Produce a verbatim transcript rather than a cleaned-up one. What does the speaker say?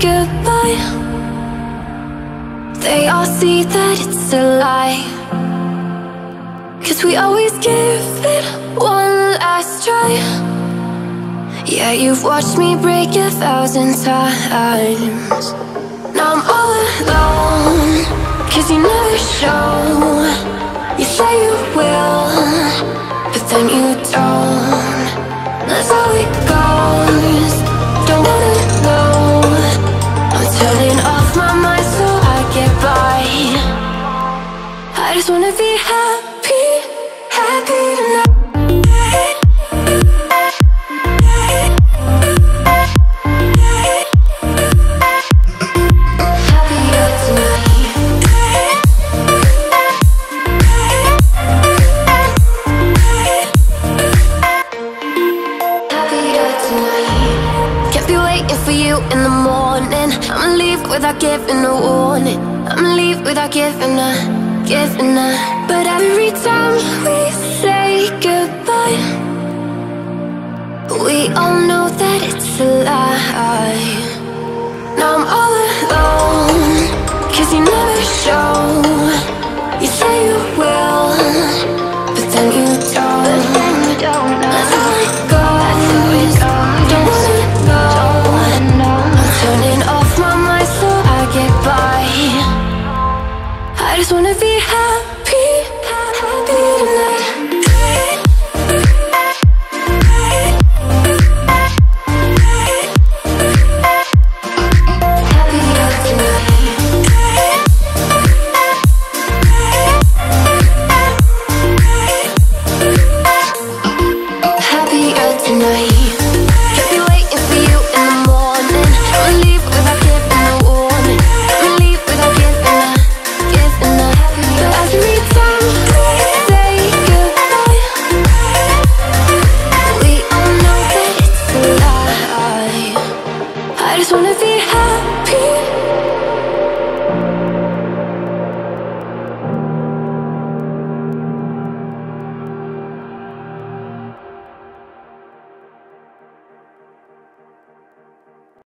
goodbye. They all see that it's a lie, 'cause we always give it one last try. Yeah, you've watched me break a thousand times. Now I'm all alone, 'cause you never show. You say you will, but then you don't. That's how it goes. Don't wanna know. I'm turning off my mind so I get by. I just wanna be happy, happy tonight. Without giving a warning, I'ma leave without giving a, giving a. But every time we say goodbye, we all know that it's a lie. Now I'm all alone, 'cause you never show. You say you will, but then you don't. But then you don't know. That's how it goes. Don't wanna know. I'm turning off my mind so I get by. I just wanna be happy.